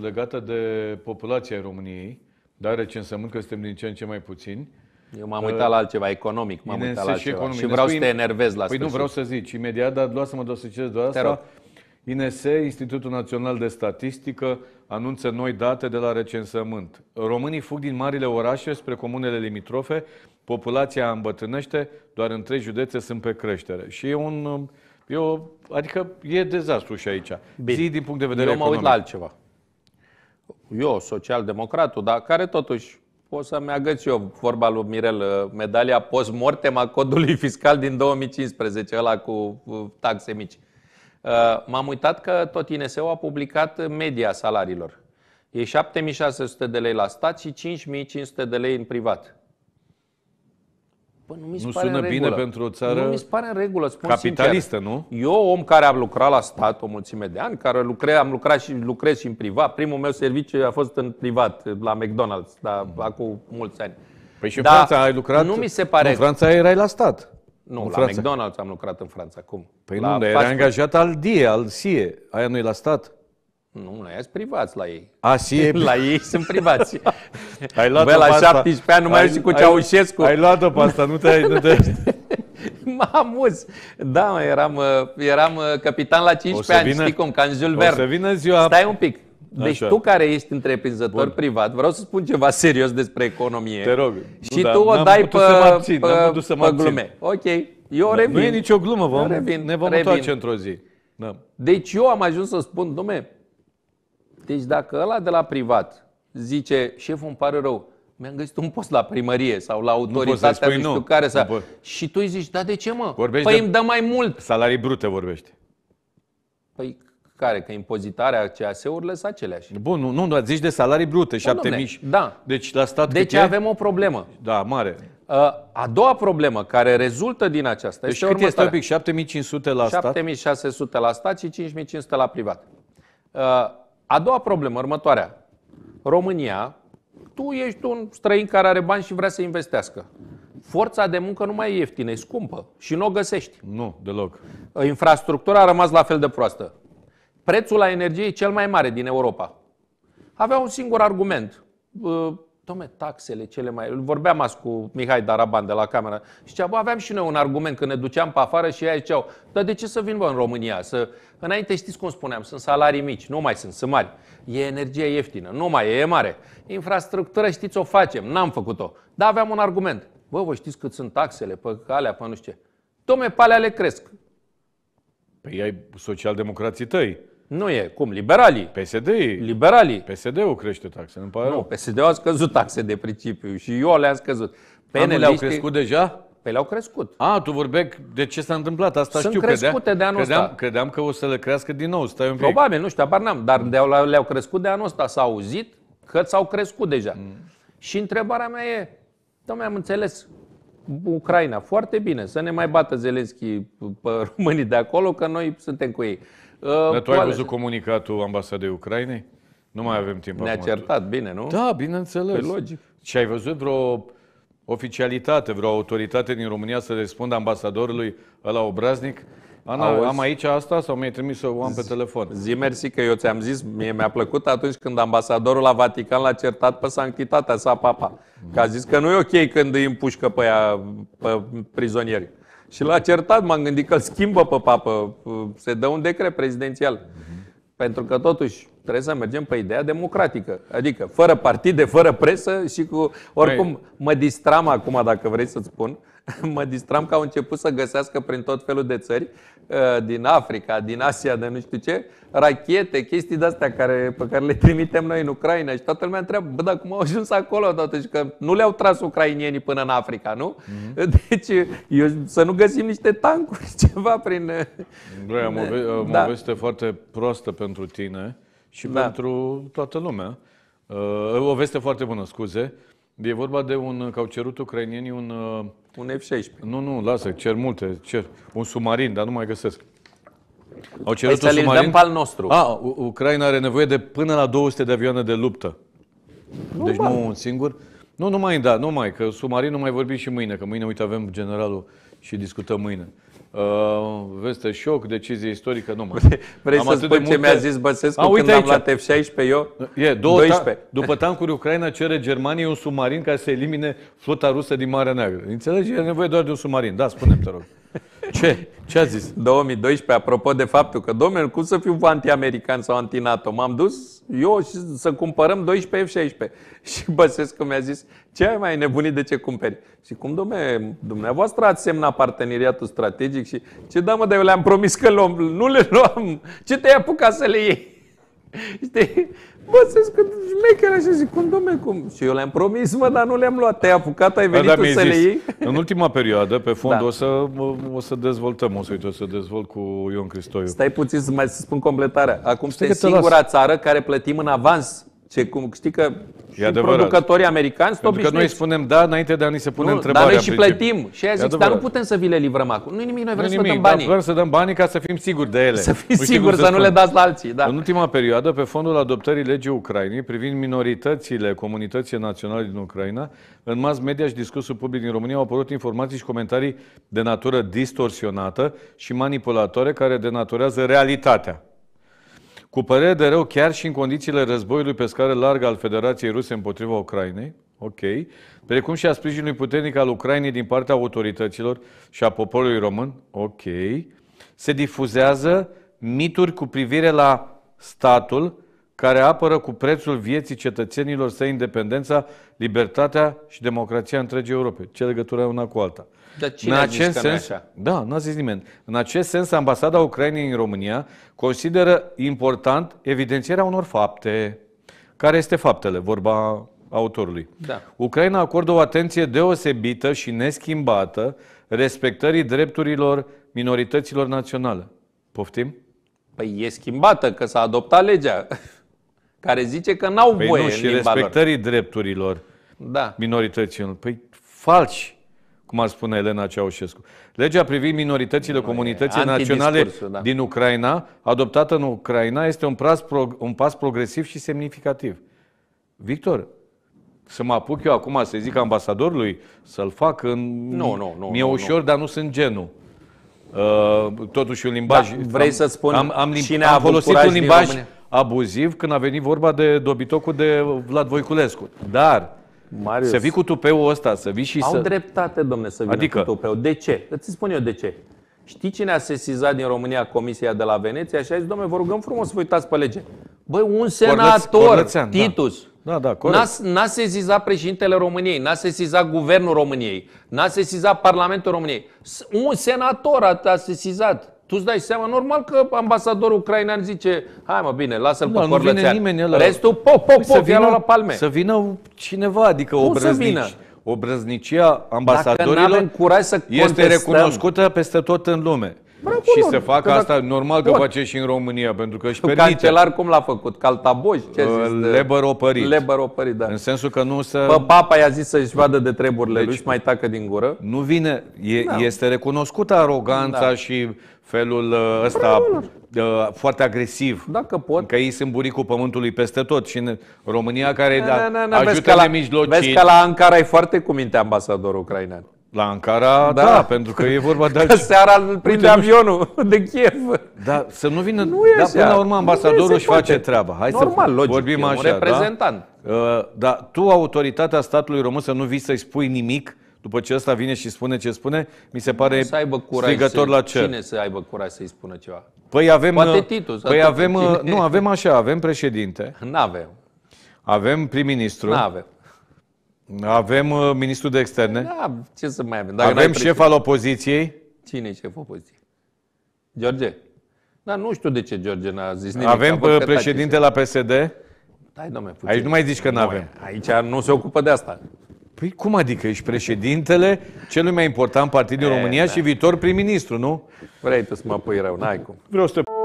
legată de populația României, dar ce înseamnă că suntem din ce în ce mai puțini. Eu m-am uitat la altceva, economic, m-am uitat la altceva. Și vreau să te enervez la sfârșit. Păi nu vreau să zici imediat, dar lasă-mă doar să citesc doar asta. INS, Institutul Național de Statistică, anunță noi date de la recensământ. Românii fug din marile orașe spre comunele limitrofe, populația îmbătrânește, doar în 3 județe sunt pe creștere. Și e un... adică e dezastru și aici. Zi din punct de vedere economic. Eu mă uit la altceva. Eu, social-democratul, dar care totuși... O să-mi agăț eu, vorba lui Mirel, medalia post-mortem a codului fiscal din 2015, ăla cu taxe mici. M-am uitat că tot INS-ul a publicat media salariilor. E 7.600 de lei la stat și 5.500 de lei în privat. Bă, nu sună bine pentru o țară nu mi se pare în regulă, spun capitalistă, sincer. Nu? Eu, om care am lucrat la stat o mulțime de ani, care lucrez și în privat, primul meu serviciu a fost în privat, la McDonald's, dar acum mulți ani. Păi și în Franța ai lucrat? Nu mi se pare. În Franța erai la stat. Nu, la Franța. McDonald's am lucrat în Franța. Cum? Păi la nu, erai angajat al DIE, al SIE. Aia nu e la stat? Nu, noi ați privați la ei. La ei sunt privați. Ai luat-o la 17 ani, nu mai știu cu Ceaușescu. Ai luat-o pe asta, nu te-ai M-am amuz. Da, eram capitan la 15 ani, știi cum, ca în Jules Verne. O să vină ziua... Stai un pic. Deci tu care ești întreprinzător privat, vreau să spun ceva serios despre economie. Te rog. Și tu o dai pe glume. Ok, eu revin. Nu e nicio glumă, ne vom întoarce într-o zi. Deci eu am ajuns să spun, dom'le, deci dacă ăla de la privat zice, șeful, îmi pare rău, mi-am găsit un post la primărie sau la autoritatea nu știu care să... Și tu îi zici, da de ce mă? Vorbești păi îmi dă mai mult. Salarii brute vorbești. Păi care? Că impozitarea CAS-urile sunt aceleași. Bun, nu, zici de salarii brute, 7.000. Da. Deci la stat deci avem o problemă. Da, mare. A doua problemă care rezultă din aceasta deci este următoarea. Deci cât este un pic? 7.500 la stat? 7.600 la stat și 5.500 la privat. A doua problemă, următoarea. România, tu ești un străin care are bani și vrea să investească. Forța de muncă nu mai e ieftină, e scumpă și nu o găsești. Nu, deloc. Infrastructura a rămas la fel de proastă. Prețul la energie e cel mai mare din Europa. Avea un singur argument. Dom'le, taxele cele mai... Vorbeam azi cu Mihai Daraban de la Camera. Zicea, bă, aveam și noi un argument când ne duceam pe afară și ei ziceau, dar de ce să vin, bă, în România? Înainte știți cum spuneam, sunt salarii mici, nu mai sunt mari. E energie ieftină, nu mai e mare. Infrastructură știți, o facem, n-am făcut-o. Dar aveam un argument. Bă, voi știți cât sunt taxele pe alea, pe nu știu ce. Dom'le, pe alea le cresc. Păi ai socialdemocrații tăi. Nu e. Cum? Liberalii. PSD-i. Liberalii. PSD-ul crește taxe. Nu, PSD-ul a scăzut taxe de principiu și eu le-am scăzut. PNL-ii au crescut deja? Păi le-au crescut. A, tu vorbeai de ce s-a întâmplat. Asta sunt știu. Crescute de anul ăsta. Credeam că o să le crească din nou. Stai un pic. Probabil, nu știu, abar n-am. Dar le-au crescut de anul ăsta. S-a auzit că s-au crescut deja. Și întrebarea mea e, dom'le, am înțeles... Ucraina, foarte bine, să ne mai bată Zelenski pe românii de acolo, că noi suntem cu ei. Dar tu ai văzut comunicatul ambasadei Ucrainei? Nu mai avem timp. Ne-a certat, bine, nu? Da, bineînțeles. Păi logic. Și ai văzut vreo oficialitate, vreo autoritate din România să răspundă ambasadorului ăla obraznic? Ana, am aici asta sau mi-ai trimis-o am pe telefon? Zi mersi că eu ți-am zis, mie mi-a plăcut atunci când ambasadorul la Vatican l-a certat pe sanctitatea sa papa. Că a zis că nu e ok când îi împușcă pe ea, pe prizonieri. Și l-a certat, m-am gândit că îl schimbă pe papă, se dă un decret prezidențial. Pentru că totuși trebuie să mergem pe ideea democratică. Adică fără partide, fără presă și cu... Oricum, mă distram acum, dacă vrei să-ți spun, mă distram că au început să găsească prin tot felul de țări, din Africa, din Asia, de nu știu ce, rachete, chestii de-astea pe care le trimitem noi în Ucraina. Și toată lumea întreabă, bă, dar cum au ajuns acolo totuși? Că nu le-au tras ucrainienii până în Africa, nu? Deci, să nu găsim niște tancuri, ceva prin... Băi, am o veste foarte proastă pentru tine și pentru toată lumea. O veste foarte bună, scuze. E vorba de un, că au cerut ucrainienii un F-16. Nu, lasă, cer multe. Un submarin, dar nu mai găsesc. Au cerut un submarin. Să-l dăm pe al nostru. Ucraina are nevoie de până la 200 de avioane de luptă. Deci nu un singur. Nu mai, că submarin nu mai vorbim și mâine, că mâine, uite, avem generalul și discutăm mâine. Vezi, te șoc, decizie istorică, nu mai. Vrei să spun ce mi-a zis Băsescu când am luat F-16 eu? E, 12. După tancuri, Ucraina cere Germaniei un submarin ca să elimine flota rusă din Marea Neagră. Înțelegi? E nevoie doar de un submarin. Da, spune-mi, te rog. Ce? Ce a zis? 2012, apropo de faptul că, domnule, cum să fiu anti-american sau anti-NATO? M-am dus eu să cumpărăm 12 F-16. Și Băsescu mi-a zis, ce ai mai nebunit, de ce cumperi? Și cum, domnule, dumneavoastră ați semnat parteneriatul strategic și ce, da, mă, dar eu le-am promis că luăm, nu le luăm. Ce te-ai apucat să le iei? Știi? Băsescu, șmecher așa, zic, cum, domnule, cum? Și eu le-am promis, mă, dar nu le-am luat. Te-ai apucat, ai venit tu să le iei? În ultima perioadă, pe fond, da, o să dezvoltăm, o să dezvolt cu Ion Cristoiu. Stai puțin să mai spun completarea. Acum suntem singura țară care plătim în avans. Ce, cum, știi că și producătorii americani sunt obișnuiți. Că noi spunem da înainte de a ni se pune întrebarea. Dar noi și plătim. Și aia zic, dar nu putem să vi le livrăm acum. Nu-i nimic, noi vrem să dăm banii. Vrem să dăm banii ca să fim siguri de ele. Să fim siguri, să nu le dați la alții. Da. În ultima perioadă, pe fondul adoptării legii Ucrainei, privind minoritățile comunității naționale din Ucraina, în mass media și discursul public din România au apărut informații și comentarii de natură distorsionată și manipulatoare care denaturează realitatea. Cu părere de rău, chiar și în condițiile războiului pe scară largă al Federației Ruse împotriva Ucrainei, ok, precum și a sprijinului puternic al Ucrainei din partea autorităților și a poporului român, ok, se difuzează mituri cu privire la statul care apără cu prețul vieții cetățenilor săi independența, libertatea și democrația întregii Europe. Ce legătură e una cu alta? Dar cine a zis că nu e așa? Da, n-a zis nimeni. În acest sens, ambasada Ucrainei în România consideră important evidențierea unor fapte. Care este faptele? Vorba autorului. Da. Ucraina acordă o atenție deosebită și neschimbată respectării drepturilor minorităților naționale. Poftim? Păi e schimbată, că s-a adoptat legea care zice că n-au voie nu, și în limba respectării lor. Drepturilor, da, minorităților. Păi falși, cum ar spune Elena Ceaușescu. Legea privind minoritățile comunității naționale din Ucraina, adoptată în Ucraina, este un pas progresiv și semnificativ. Victor, să mă apuc eu acum să zic ambasadorului să-l fac în... Mi-e ușor, dar nu sunt genul. Totuși un limbaj... Da, vrei să spun am folosit un limbaj abuziv când a venit vorba de dobitocul de Vlad Voiculescu. Dar Marius, să vii cu tupeul ăsta, să vii și Au dreptate, domnule, să vină cu tupeu. De ce? Îți spun eu de ce. Știi cine a sesizat din România Comisia de la Veneția și a zis, domnule, vă rugăm frumos să vă uitați pe lege. Băi, un senator, Cornățean, Titus, n-a sesizat președintele României, n-a sesizat guvernul României, n-a sesizat Parlamentul României. Un senator a sesizat. Tu-ți dai seama, normal că ambasadorul ucrainean zice, hai mă bine, lasă-l pe Cornățean. Restul, ia-l la palme. Să vină cineva, adică obrăznici. Obrăznicia ambasadorilor este recunoscută peste tot în lume. Bravo, și se facă asta, normal că face și în România, pentru că își permite. Cancelar cum l-a făcut? Caltaboj? Ce a zis? Lebăropărit, da. În sensul că nu se... Pă, papa i-a zis să-și vadă de treburile lui și mai tacă din gură. Nu vine. Este recunoscută aroganța și felul ăsta foarte agresiv. Dacă pot. Că ei sunt buricul pământului peste tot. Și în România care ajută la mijlocii. Vezi că la Ankara e foarte cu minte ambasadorul ucrainean. La Ankara, da, pentru că e vorba de... Că seara îl prinde avionul de Kiev. Da, să nu vină... Dar până la urmă ambasadorul își face treaba. Hai să vorbim așa, un reprezentant. Dar tu, autoritatea statului român, să nu vii să-i spui nimic după ce ăsta vine și spune ce spune, mi se pare strigător la cer. Cine să aibă curaj să-i spună ceva? Păi avem... Poate Titus. Păi avem... Nu, avem așa, avem președinte. N-avem. Avem prim-ministru. N-avem. Avem ministrul de externe. Da, ce să mai avem? Dacă avem șef al opoziției. Cine e șeful opoziției? George. Dar nu știu de ce George n-a zis nimic. Avem președinte la PSD. Dom'le, aici nu mai zici că n-avem. Aici nu se ocupă de asta. Păi cum adică? Ești președintele celui mai important partid din România și viitor prim-ministru, nu? Vrei tu să mă pui rău, n-ai cum. Vreau să te...